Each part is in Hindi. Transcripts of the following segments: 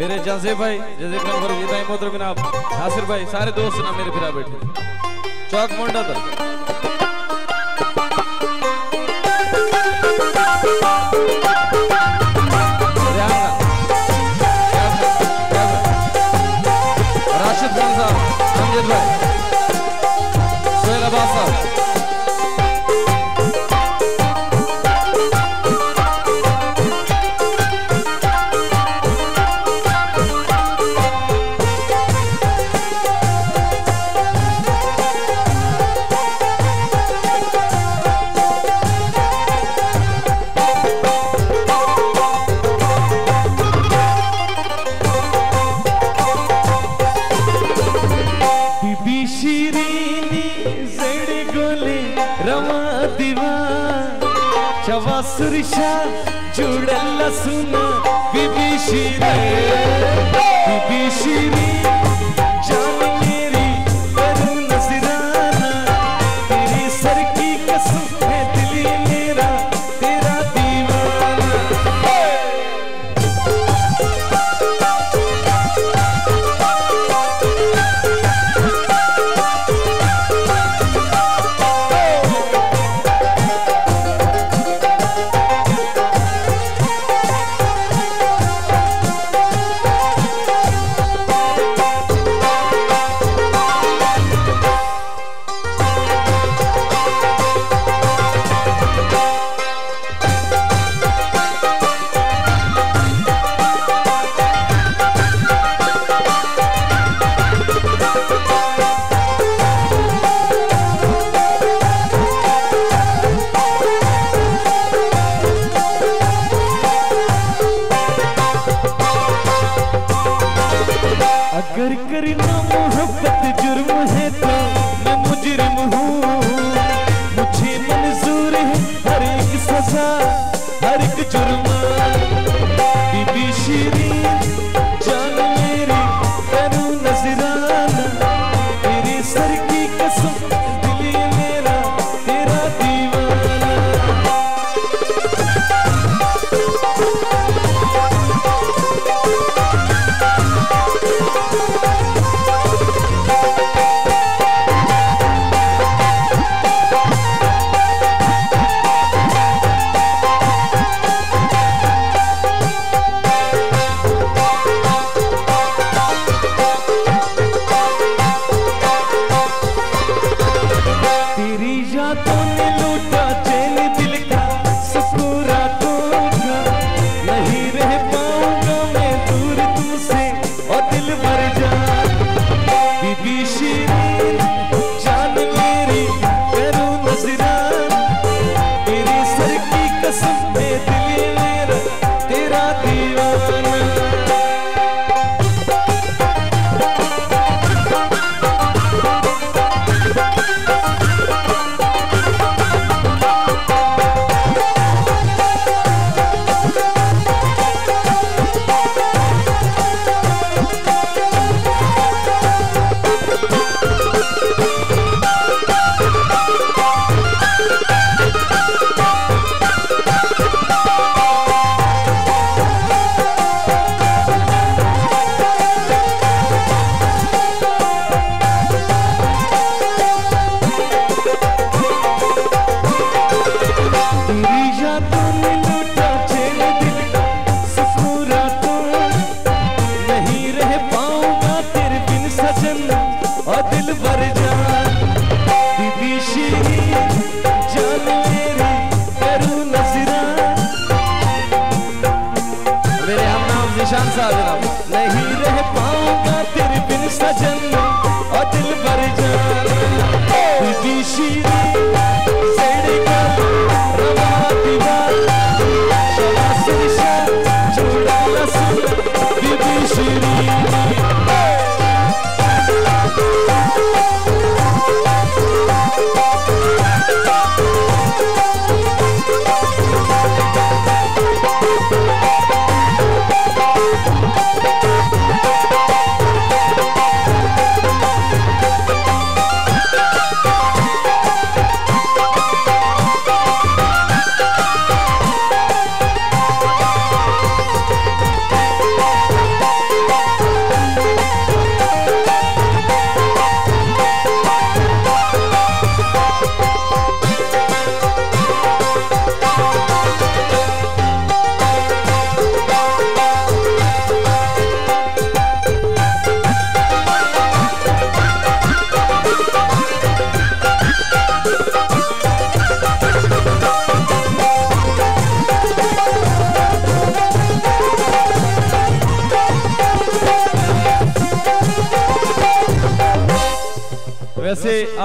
मेरे जजे भाई, जजे भाई मोहतरम जनाब नासिर भाई, सारे दोस्त ना मेरे फिरा बैठे चौक मुंडा तक राशिद खान साहब, समझे भाई, सोहेल अब्बास साहब, सुरशा जुड़ल सुना विभीषिणी जान मेरी करू नजराना, तेरी सर की कसम है दिल मेरा तेरा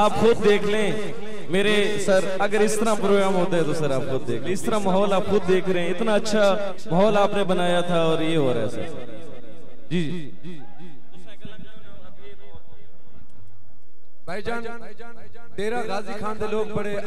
आप खुद देख लें मेरे सर, अगर इस तरह प्रोग्राम होता है तो सर आप खुद देख लें, इस तरह माहौल आप खुद देख रहे हैं, इतना अच्छा माहौल आपने बनाया था और ये हो रहा है सर। जी जी भाईजान, डेरा गाजी खान के लोग बड़े